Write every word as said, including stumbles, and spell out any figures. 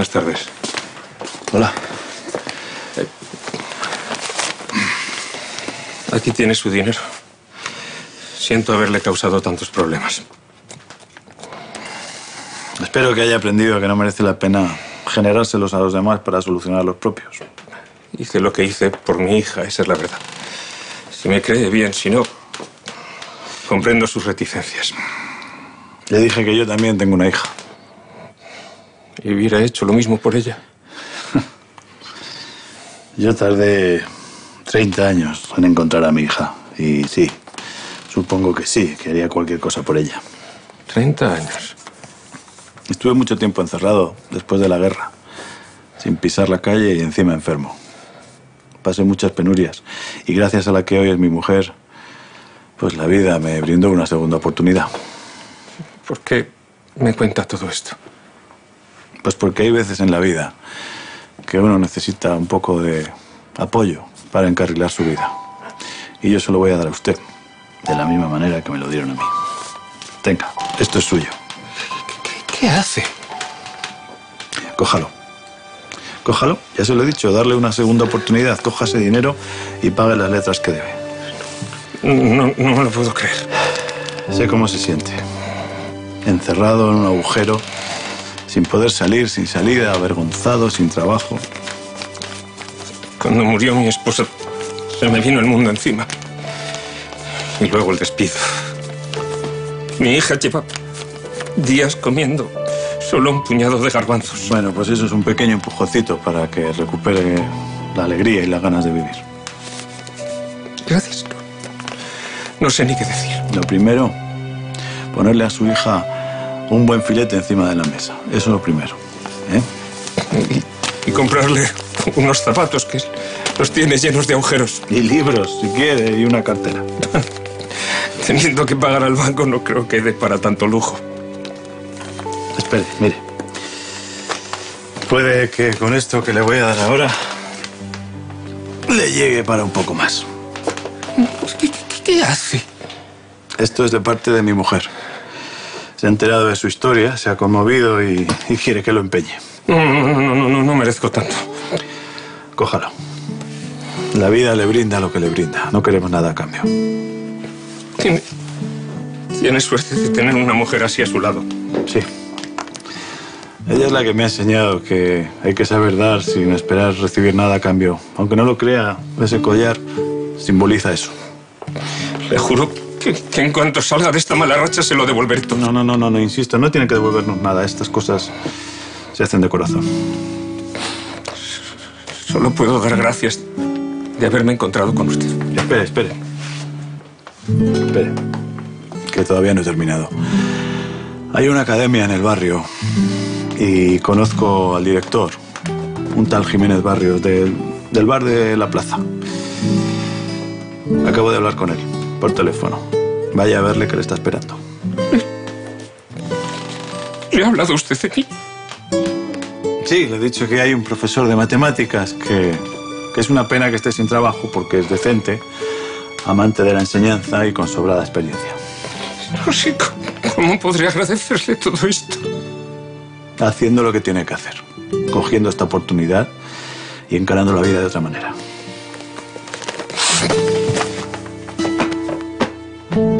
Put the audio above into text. Buenas tardes. Hola. Eh, aquí tiene su dinero. Siento haberle causado tantos problemas. Espero que haya aprendido que no merece la pena generárselos a los demás para solucionar los propios. Hice lo que hice por mi hija, esa es la verdad. Si me cree, bien, si no, comprendo sus reticencias. Le dije que yo también tengo una hija. Y hubiera hecho lo mismo por ella. Yo tardé treinta años en encontrar a mi hija. Y sí, supongo que sí, que haría cualquier cosa por ella. treinta años. Estuve mucho tiempo encerrado después de la guerra, sin pisar la calle y encima enfermo. Pasé muchas penurias y gracias a la que hoy es mi mujer, pues la vida me brindó una segunda oportunidad. ¿Por qué me cuenta todo esto? Pues porque hay veces en la vida que uno necesita un poco de apoyo para encarrilar su vida. Y yo se lo voy a dar a usted, de la misma manera que me lo dieron a mí. Tenga, esto es suyo. ¿Qué, qué hace? Cójalo. Cójalo, ya se lo he dicho, darle una segunda oportunidad. Coja ese dinero y pague las letras que debe. No, no me lo puedo creer. Sé cómo se siente. Encerrado en un agujero, sin poder salir, sin salida, avergonzado, sin trabajo. Cuando murió mi esposa, se me vino el mundo encima. Y luego el despido. Mi hija lleva días comiendo solo un puñado de garbanzos. Bueno, pues eso es un pequeño empujoncito para que recupere la alegría y las ganas de vivir. Gracias. No sé ni qué decir. Lo primero, ponerle a su hija un buen filete encima de la mesa. Eso es lo primero, ¿eh? Y, y comprarle unos zapatos que los tiene llenos de agujeros. Y libros, si quiere, y una cartera. Teniendo que pagar al banco no creo que dé para tanto lujo. Espere, mire. Puede que con esto que le voy a dar ahora le llegue para un poco más. ¿Qué, qué, qué hace? Esto es de parte de mi mujer. Se ha enterado de su historia, se ha conmovido y, y quiere que lo empeñe. No, no, no, no, no, no merezco tanto. Cójalo. La vida le brinda lo que le brinda. No queremos nada a cambio. Tiene, tiene suerte de tener una mujer así a su lado. Sí. Ella es la que me ha enseñado que hay que saber dar sin esperar recibir nada a cambio. Aunque no lo crea, ese collar simboliza eso. Le juro Que, que en cuanto salga de esta mala racha se lo devolveré todo. No, no, no, no, no, insisto, no tiene que devolvernos nada. Estas cosas se hacen de corazón. Solo puedo dar gracias de haberme encontrado con usted. Espere, espere. Espere, que todavía no he terminado. Hay una academia en el barrio y conozco al director, un tal Jiménez Barrios, del, del bar de la plaza. Acabo de hablar con él. Por teléfono. Vaya a verle que le está esperando. ¿Le ha hablado usted de mí? Sí, le he dicho que hay un profesor de matemáticas que, que es una pena que esté sin trabajo porque es decente, amante de la enseñanza y con sobrada experiencia. No sé cómo podría agradecerle todo esto. Haciendo lo que tiene que hacer, cogiendo esta oportunidad y encarando la vida de otra manera. Thank you.